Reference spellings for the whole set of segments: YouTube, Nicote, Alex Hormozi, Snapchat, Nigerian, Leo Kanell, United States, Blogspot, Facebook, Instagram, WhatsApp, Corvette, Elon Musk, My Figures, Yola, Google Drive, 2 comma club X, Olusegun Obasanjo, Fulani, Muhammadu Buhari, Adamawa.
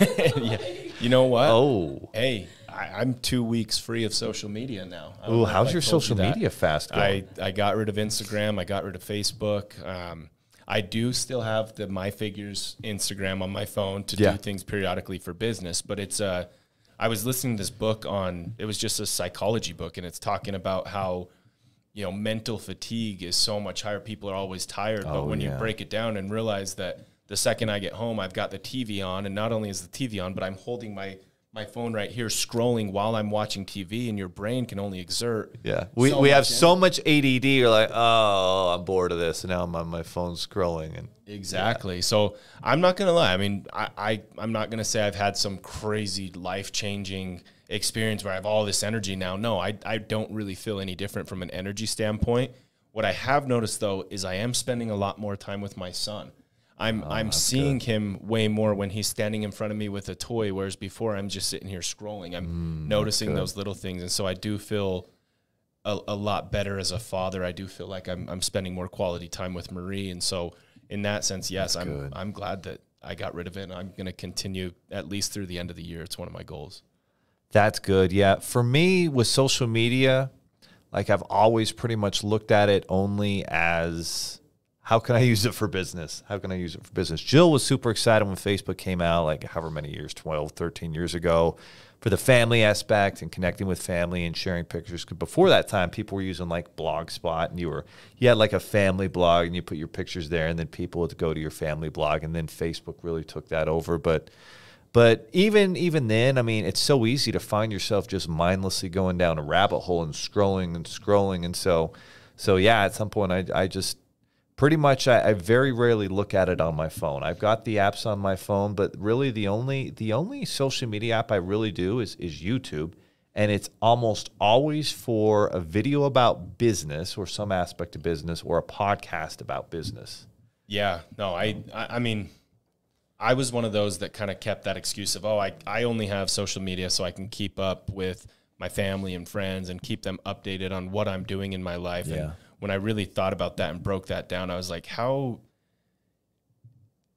Yeah. You know what? Oh, hey, I'm 2 weeks free of social media now. Oh, how's your social media fast going? I got rid of Instagram. I got rid of Facebook. I do still have the My Figures Instagram on my phone to do things periodically for business, but it's I was listening to this book on, it was just a psychology book, and it's talking about how, you know, mental fatigue is so much higher. People are always tired, but when you break it down and realize that the second I get home, I've got the TV on, and not only is the TV on, but I'm holding my phone right here, scrolling while I'm watching TV, and your brain can only exert. Yeah, we have so much ADD. You're like, oh, I'm bored of this, and now I'm on my phone scrolling. And exactly. Yeah. So I'm not gonna lie. I mean, I'm not gonna say I've had some crazy life-changing experience where I have all this energy now. No, I don't really feel any different from an energy standpoint. What I have noticed though is I am spending a lot more time with my son. I'm seeing him way more when he's standing in front of me with a toy, whereas before I'm just sitting here scrolling. I'm noticing those little things. And so I do feel a lot better as a father. I do feel like I'm spending more quality time with Marie. And so in that sense, yes, I'm glad that I got rid of it. And I'm going to continue at least through the end of the year. It's one of my goals. That's good. Yeah. For me with social media, like I've always pretty much looked at it only as, how can I use it for business? How can I use it for business? Jill was super excited when Facebook came out, like however many years, 12, 13 years ago, for the family aspect and connecting with family and sharing pictures. Because before that time, people were using like Blogspot, and you had like a family blog and you put your pictures there, and then people would go to your family blog, and then Facebook really took that over. But even then, I mean, it's so easy to find yourself just mindlessly going down a rabbit hole and scrolling and scrolling. And so yeah, at some point I just, pretty much, I very rarely look at it on my phone. I've got the apps on my phone, but really the only social media app I really do is YouTube, and it's almost always for a video about business or some aspect of business or a podcast about business. Yeah, no, I mean, I was one of those that kind of kept that excuse of, oh, I only have social media so I can keep up with my family and friends and keep them updated on what I'm doing in my life. Yeah. And when I really thought about that and broke that down, I was like, how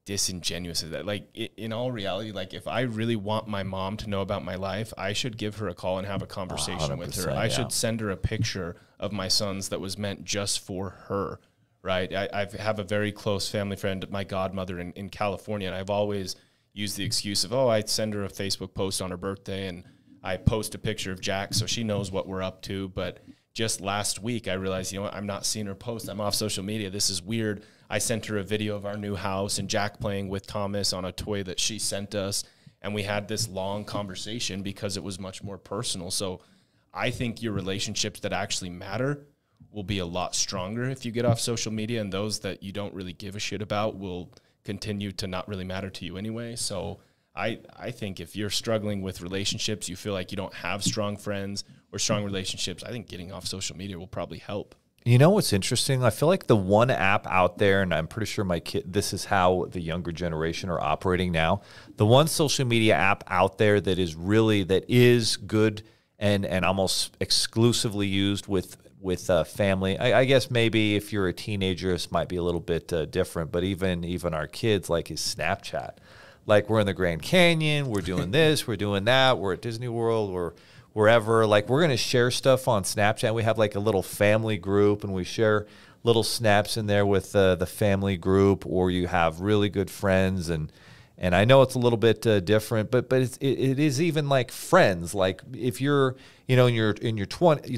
disingenuous is that? Like, in all reality, like, if I really want my mom to know about my life, I should give her a call and have a conversation with her. I should send her a picture of my son's that was meant just for her, right? I have a very close family friend, my godmother in California, and I've always used the excuse of, oh, I send her a Facebook post on her birthday, and I post a picture of Jack so she knows what we're up to, but just last week, I realized, you know what, I'm not seeing her post. I'm off social media. This is weird. I sent her a video of our new house and Jack playing with Thomas on a toy that she sent us. And we had this long conversation because it was much more personal. So I think your relationships that actually matter will be a lot stronger if you get off social media, and those that you don't really give a shit about will continue to not really matter to you anyway. So I think if you're struggling with relationships, you feel like you don't have strong friends or strong relationships, I think getting off social media will probably help. You know what's interesting? I feel like the one app out there, and I'm pretty sure this is how the younger generation are operating now, the one social media app out there that is really, that is good and almost exclusively used with family. I guess maybe if you're a teenager, this might be a little bit different, but even our kids, like, is Snapchat. Like, we're in the Grand Canyon, we're doing this, we're doing that, we're at Disney World, we're wherever. Like, we're going to share stuff on Snapchat. We have like a little family group, and we share little snaps in there with the family group, or you have really good friends. And I know it's a little bit different, but it is even like friends. Like, if you're, you know, in your 20,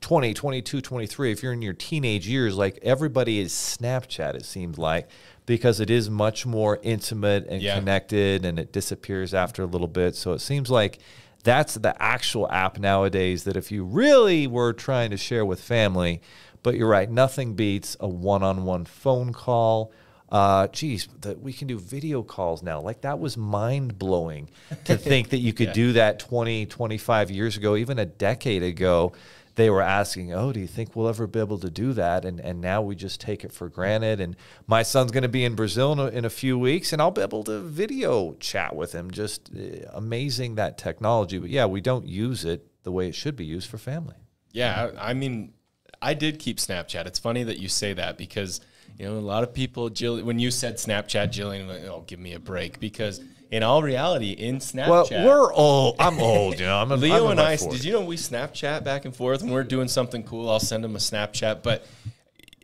22, 23, if you're in your teenage years, like, everybody is Snapchat, it seems like, because it is much more intimate and connected, and it disappears after a little bit. So it seems like that's the actual app nowadays that if you really were trying to share with family. But you're right, nothing beats a one-on-one phone call. Geez, we can do video calls now. Like, that was mind-blowing to think that you could do that 20, 25 years ago, even a decade ago. They were asking, oh, do you think we'll ever be able to do that? And now we just take it for granted. And my son's going to be in Brazil in a few weeks, and I'll be able to video chat with him. Just amazing, that technology. But, yeah, we don't use it the way it should be used for family. Yeah, I mean, I did keep Snapchat. It's funny that you say that, because You know, a lot of people, Jill, when you said Snapchat, Jillian, like, oh, give me a break, because in all reality, in Snapchat, well, we're old. I'm old, you know. I'm a, Leo I'm and I. Did you know we Snapchat back and forth when we're doing something cool? I'll send him a Snapchat, but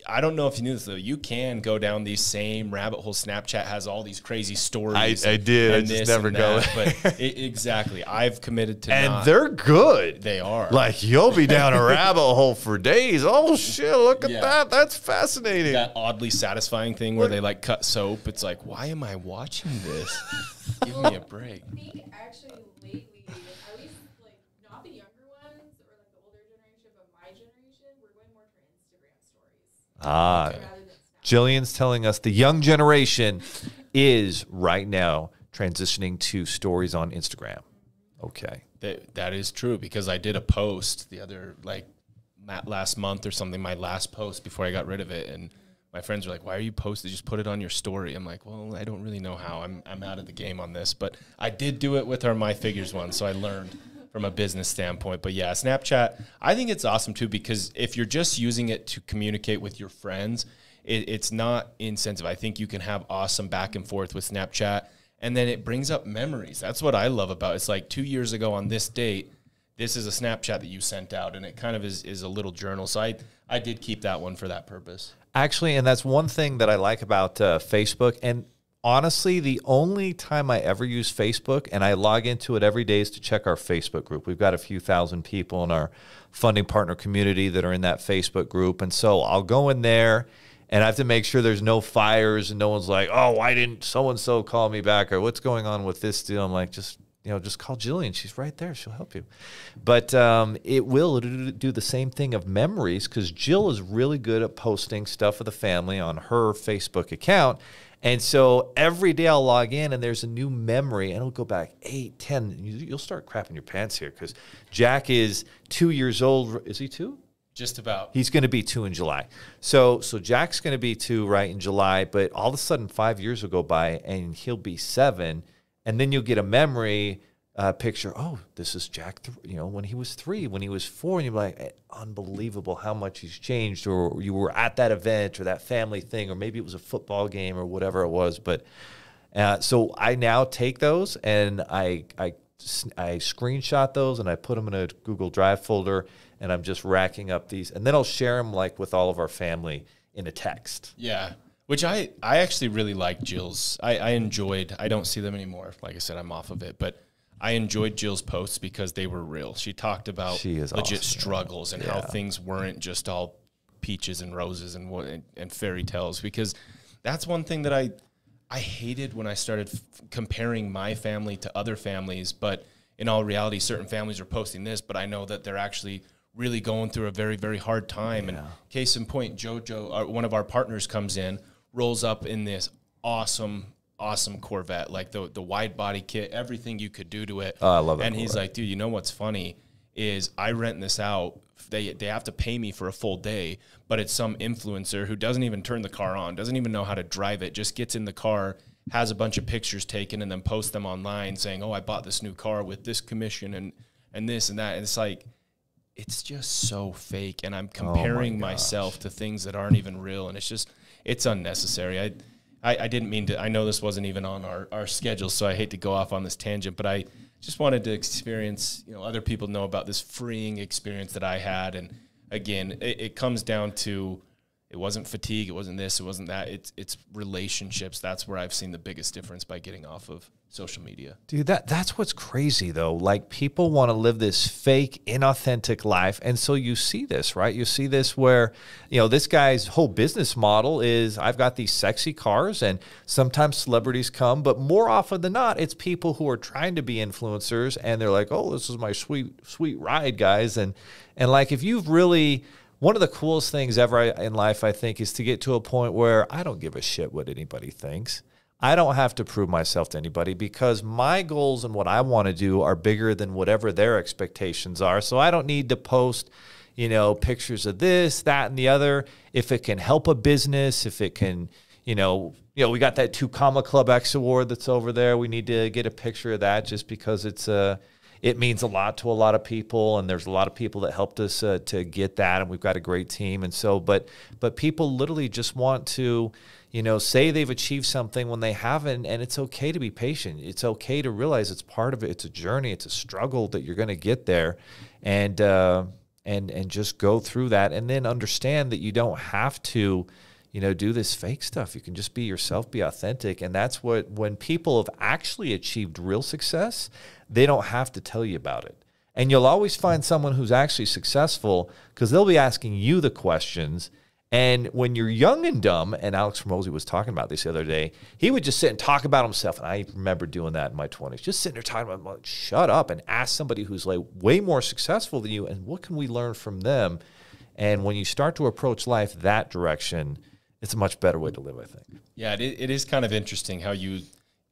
I don't know if you knew this, though. You can go down these same rabbit holes. Snapchat has all these crazy stories. I did. I just never go. But exactly. I've committed to And they're good. They are. Like, you'll be down a rabbit hole for days. Oh, shit. Look at that. That's fascinating. That oddly satisfying thing where they, like, cut soap. It's like, why am I watching this? Give me a break. I think, actually, lately, at least, like, not the younger ones or, like, the older generation, but my generation, we're going more for Instagram stories. Ah, Jillian's telling us the young generation is right now transitioning to stories on Instagram. Okay. That is true, because I did a post the other, like, last month or something, my last post before I got rid of it. And my friends were like, why are you posting? Just put it on your story. I'm like, well, I don't really know how. I'm out of the game on this. But I did do it with our My Figures one, so I learned from a business standpoint. But yeah, Snapchat, I think it's awesome too, because if you're just using it to communicate with your friends, it's not insensitive. I think you can have awesome back and forth with Snapchat, and then it brings up memories. That's what I love about it. It's like 2 years ago on this date, this is a Snapchat that you sent out, and it kind of is a little journal. So I did keep that one for that purpose. Actually, and that's one thing that I like about Facebook, and honestly, the only time I ever use Facebook, and I log into it every day, is to check our Facebook group. We've got a few thousand people in our funding partner community that are in that Facebook group. And so I'll go in there, and I have to make sure there's no fires and no one's like, oh, why didn't so-and-so call me back? Or what's going on with this deal? I'm like, just, you know, just call Jillian. She's right there. She'll help you. But it will do the same thing of memories, because Jill is really good at posting stuff of the family on her Facebook account. And so every day I'll log in and there's a new memory, and it'll go back 8, 10. You'll start crapping your pants here, because Jack is 2 years old. Is he two? Just about. He's going to be two in July. So Jack's going to be two right in July, but all of a sudden 5 years will go by and he'll be 7. And then you'll get a memory picture. Oh, this is Jack, you know, when he was 3, when he was 4. And you're like, unbelievable how much he's changed. Or you were at that event or that family thing, or maybe it was a football game or whatever it was. But so I now take those and I screenshot those and I put them in a Google Drive folder, and I'm just racking up these. And then I'll share them, like, with all of our family in a text. Yeah. Which I actually really like Jill's. I enjoyed, I don't see them anymore. Like I said, I'm off of it, but I enjoyed Jill's posts because they were real. She talked about legit struggles and how things weren't just all peaches and roses and fairy tales, because that's one thing that I hated when I started comparing my family to other families. But in all reality, certain families are posting this, but I know that they're actually really going through a very, very hard time. Yeah. And case in point, Jojo, one of our partners, comes in, rolls up in this awesome Corvette, like the wide body kit, everything you could do to it. Oh, I love that. And he's like, dude, you know what's funny is I rent this out. They have to pay me for a full day, but it's some influencer who doesn't even turn the car on, doesn't even know how to drive it, just gets in the car, has a bunch of pictures taken, and then posts them online saying, oh, I bought this new car with this commission and this and that. And it's like, it's just so fake. And I'm comparing myself to things that aren't even real. And it's just, it's unnecessary. I didn't mean to, I know this wasn't even on our schedule, so I hate to go off on this tangent, but I just wanted to experience, you know, other people know about this freeing experience that I had. And again, it comes down to, it wasn't fatigue, it wasn't this, it wasn't that. It's relationships. That's where I've seen the biggest difference by getting off of social media. Dude, that's what's crazy, though. Like, people want to live this fake, inauthentic life. And so you see this, right? You see this where, you know, this guy's whole business model is, I've got these sexy cars, and sometimes celebrities come, but more often than not, it's people who are trying to be influencers, and they're like, oh, this is my sweet ride, guys. And like, if you've really... One of the coolest things ever in life, I think, is to get to a point where I don't give a shit what anybody thinks. I don't have to prove myself to anybody, because my goals and what I want to do are bigger than whatever their expectations are. So I don't need to post, you know, pictures of this, that, and the other. If it can help a business, if it can, you know, we got that 2 comma club X award that's over there. We need to get a picture of that just because it's a it means a lot to a lot of people, and there's a lot of people that helped us to get that, and we've got a great team. And so, but people literally just want to, you know, say they've achieved something when they haven't, and it's okay to be patient. It's okay to realize it's part of it. It's a journey. It's a struggle that you're going to get there, and just go through that, and then understand that you don't have to, you know, do this fake stuff. You can just be yourself, be authentic. And that's what, when people have actually achieved real success, they don't have to tell you about it. And you'll always find someone who's actually successful because they'll be asking you the questions. And when you're young and dumb, and Alex Hormozi was talking about this the other day, he would just sit and talk about himself. And I remember doing that in my 20s, just sitting there talking about, like, shut up and ask somebody who's like way more successful than you, and what can we learn from them? And when you start to approach life that direction, it's a much better way to live, I think. Yeah, it is kind of interesting how you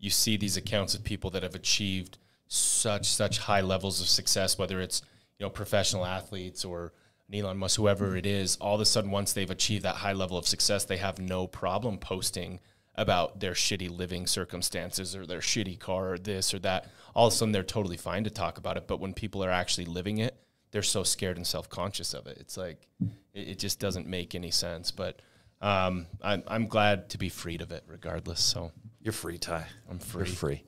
see these accounts of people that have achieved such high levels of success, whether it's, you know, professional athletes or Elon Musk, whoever it is. All of a sudden, once they've achieved that high level of success, they have no problem posting about their shitty living circumstances or their shitty car or this or that. All of a sudden, they're totally fine to talk about it. But when people are actually living it, they're so scared and self-conscious of it. It's like it just doesn't make any sense. But I'm glad to be freed of it regardless. So you're free, Ty. I'm free. You're free.